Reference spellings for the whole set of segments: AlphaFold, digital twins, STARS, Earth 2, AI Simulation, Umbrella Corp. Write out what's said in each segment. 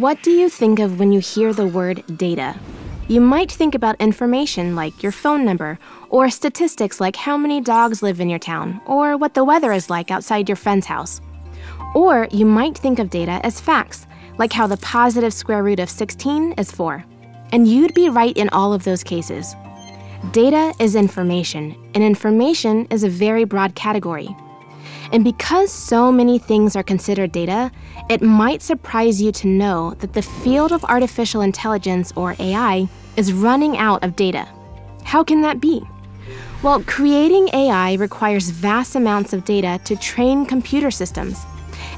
What do you think of when you hear the word data? You might think about information like your phone number, or statistics like how many dogs live in your town, or what the weather is like outside your friend's house. Or you might think of data as facts, like how the positive square root of 16 is 4. And you'd be right in all of those cases. Data is information, and information is a very broad category. And because so many things are considered data, it might surprise you to know that the field of artificial intelligence, or AI, is running out of data. How can that be? Well, creating AI requires vast amounts of data to train computer systems.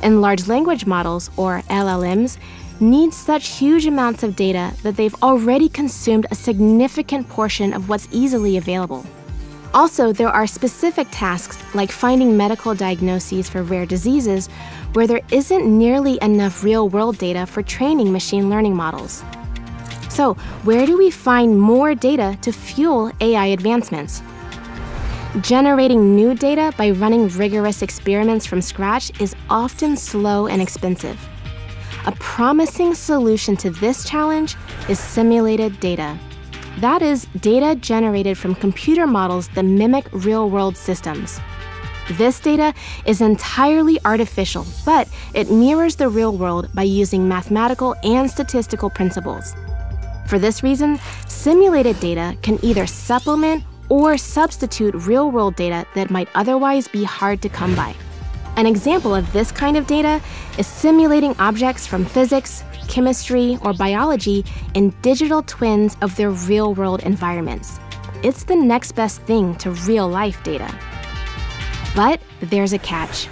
And large language models, or LLMs, need such huge amounts of data that they've already consumed a significant portion of what's easily available. Also, there are specific tasks, like finding medical diagnoses for rare diseases, where there isn't nearly enough real-world data for training machine learning models. So, where do we find more data to fuel AI advancements? Generating new data by running rigorous experiments from scratch is often slow and expensive. A promising solution to this challenge is simulated data. That is, data generated from computer models that mimic real-world systems. This data is entirely artificial, but it mirrors the real world by using mathematical and statistical principles. For this reason, simulated data can either supplement or substitute real-world data that might otherwise be hard to come by. An example of this kind of data is simulating objects from physics, chemistry, or biology in digital twins of their real-world environments. It's the next best thing to real-life data. But there's a catch.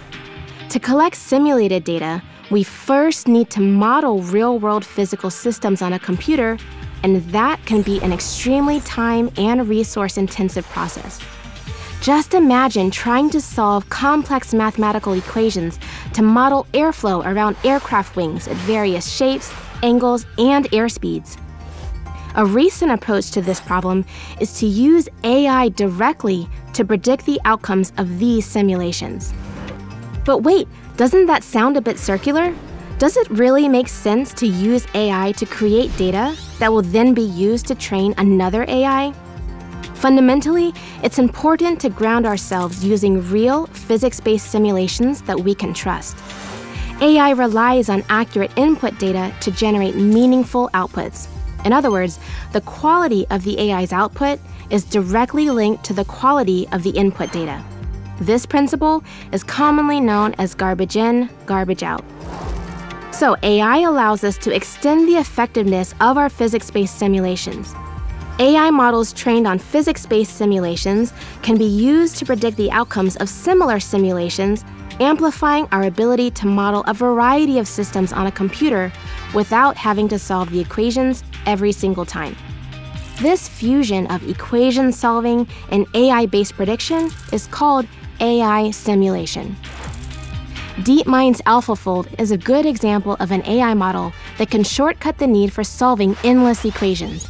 To collect simulated data, we first need to model real-world physical systems on a computer, and that can be an extremely time and resource-intensive process. Just imagine trying to solve complex mathematical equations to model airflow around aircraft wings at various shapes, angles, and airspeeds. A recent approach to this problem is to use AI directly to predict the outcomes of these simulations. But wait, doesn't that sound a bit circular? Does it really make sense to use AI to create data that will then be used to train another AI? Fundamentally, it's important to ground ourselves using real, physics-based simulations that we can trust. AI relies on accurate input data to generate meaningful outputs. In other words, the quality of the AI's output is directly linked to the quality of the input data. This principle is commonly known as garbage in, garbage out. So AI allows us to extend the effectiveness of our physics-based simulations. AI models trained on physics-based simulations can be used to predict the outcomes of similar simulations, amplifying our ability to model a variety of systems on a computer without having to solve the equations every single time. This fusion of equation solving and AI-based prediction is called AI simulation. DeepMind's AlphaFold is a good example of an AI model that can shortcut the need for solving endless equations.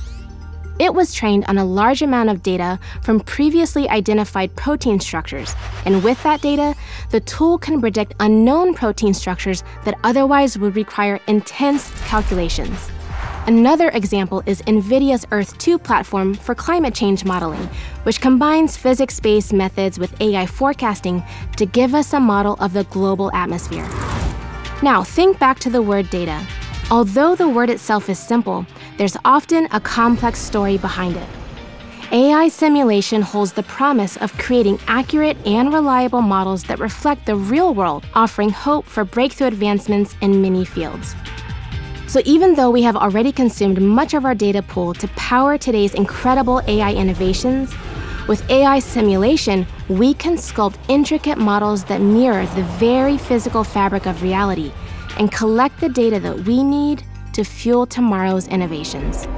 It was trained on a large amount of data from previously identified protein structures, and with that data, the tool can predict unknown protein structures that otherwise would require intense calculations. Another example is NVIDIA's Earth 2 platform for climate change modeling, which combines physics-based methods with AI forecasting to give us a model of the global atmosphere. Now, think back to the word data. Although the word itself is simple, there's often a complex story behind it. AI simulation holds the promise of creating accurate and reliable models that reflect the real world, offering hope for breakthrough advancements in many fields. So even though we have already consumed much of our data pool to power today's incredible AI innovations, with AI simulation, we can sculpt intricate models that mirror the very physical fabric of reality and collect the data that we need to fuel tomorrow's innovations.